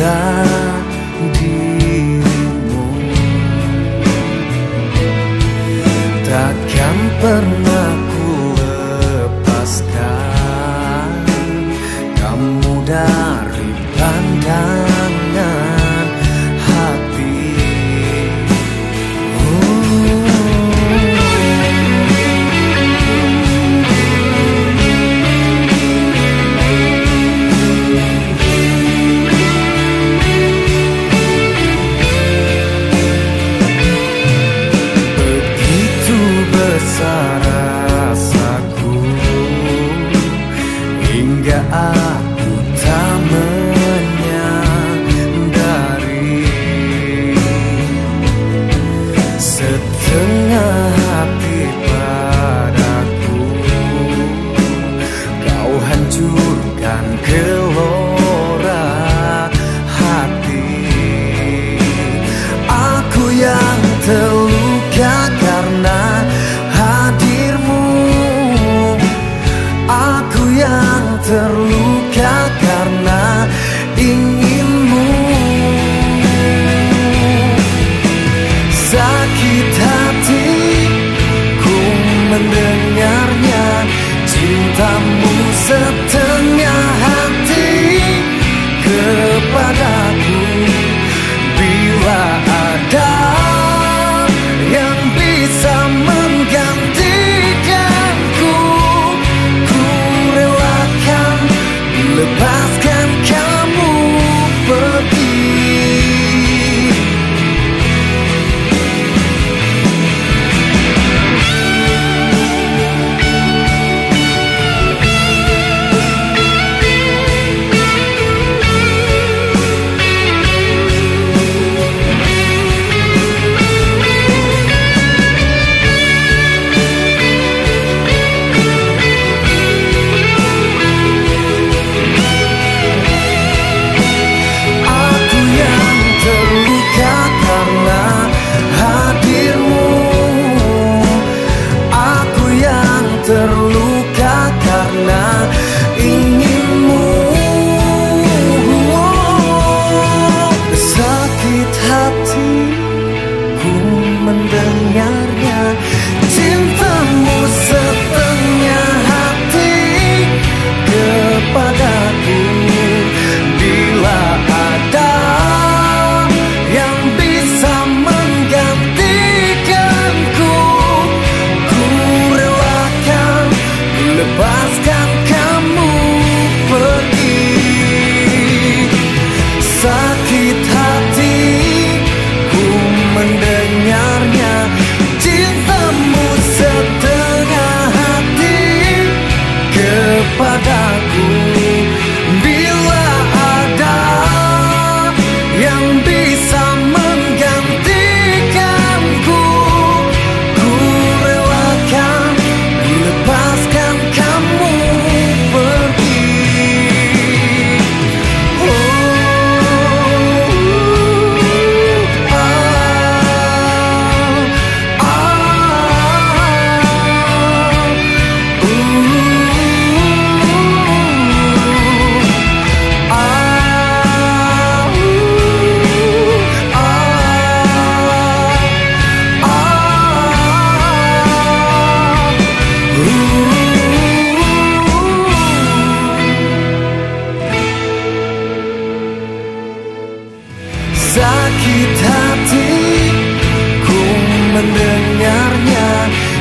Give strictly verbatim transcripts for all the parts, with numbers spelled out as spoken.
tentang dirimu. Takkan pernah ku lepaskan kamu dari pandangan hati. Aku tak menyadari setengah hati padaku kau hancurkan gelora hati. Aku yang terluka karena hadirmu, aku yang terluka karena inginmu. Sakit hati ku mendengarnya, cintamu setengah hati kepadaku. Bila ada yang bisa menggantikanku, ku relakan lepaskan kamu pergi. Sakit hati ku mendengarnya,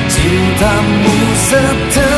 cintamu setia.